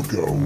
Welcome.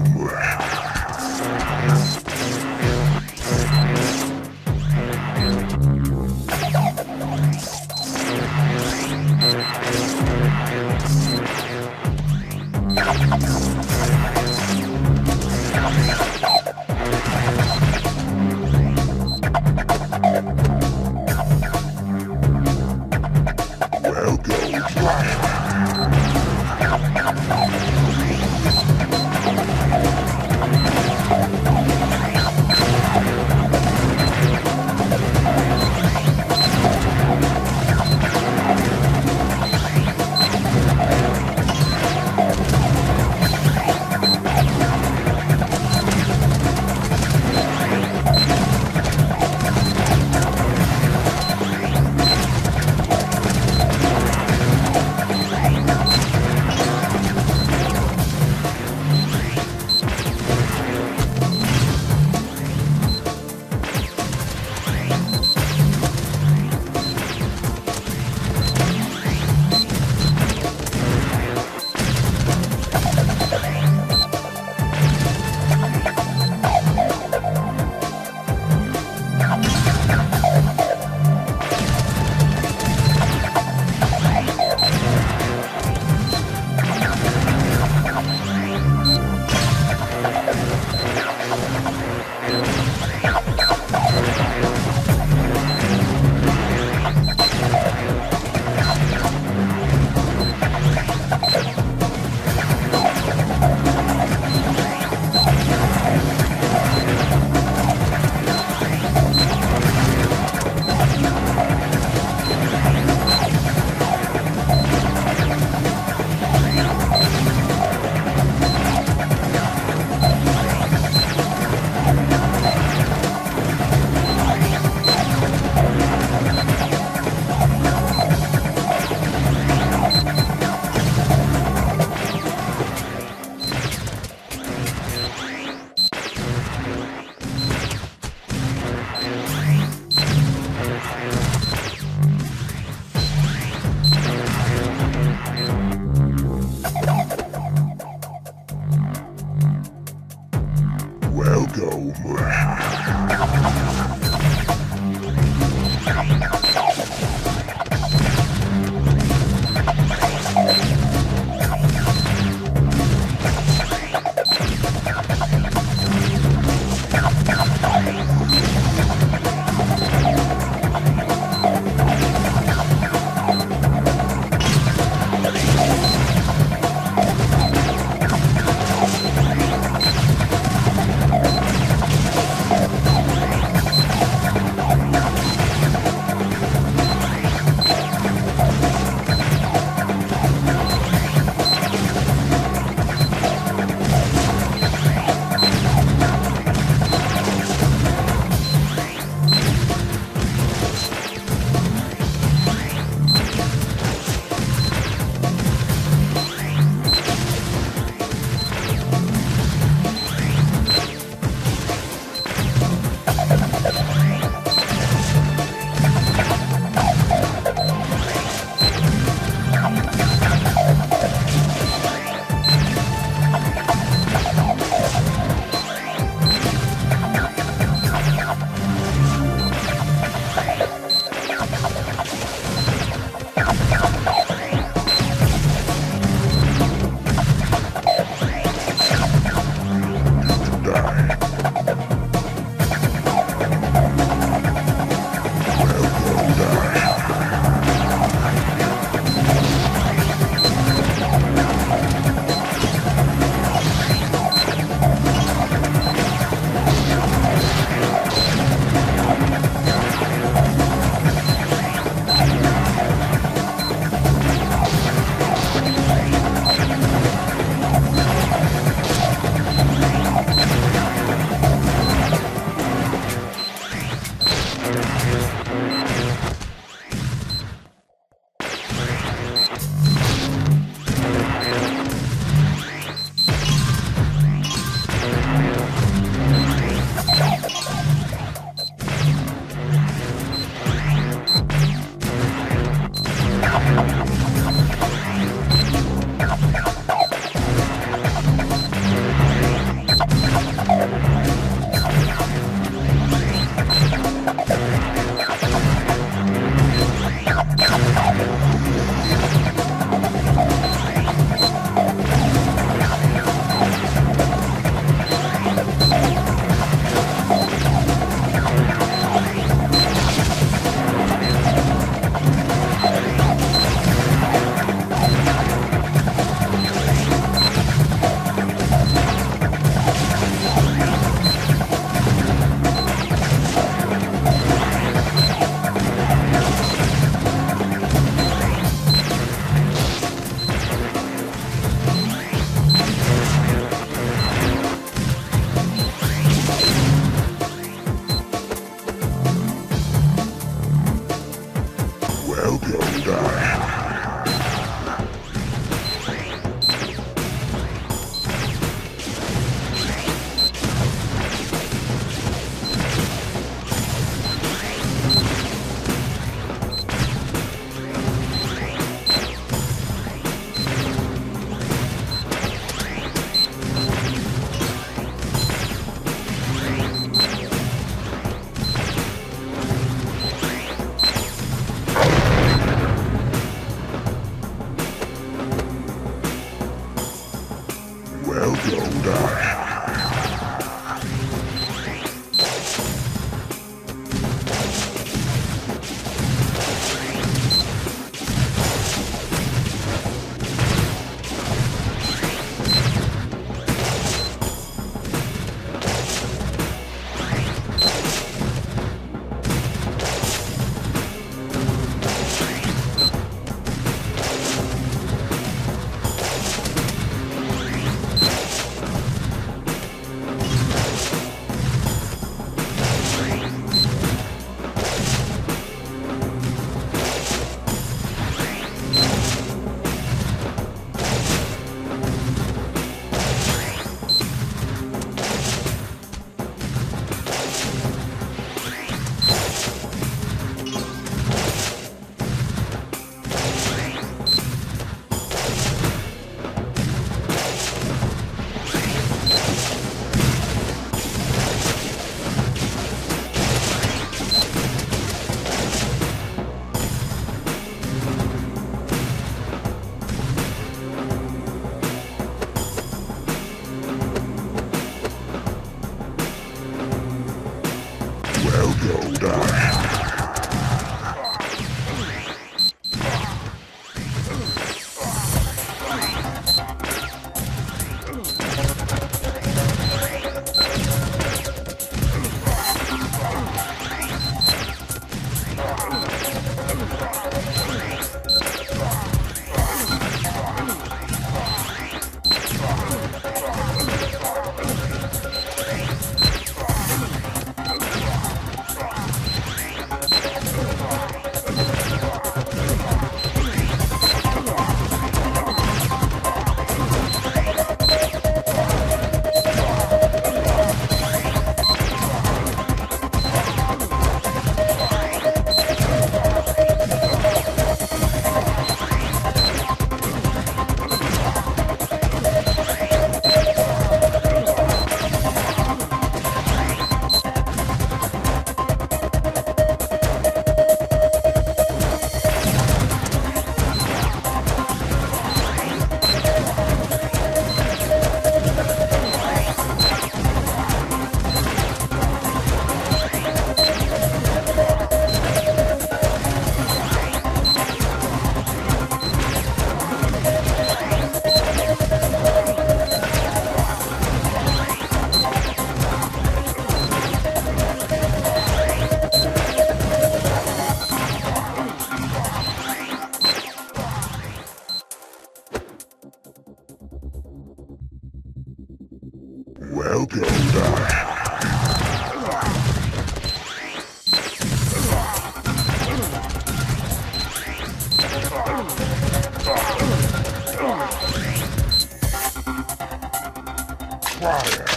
Fire!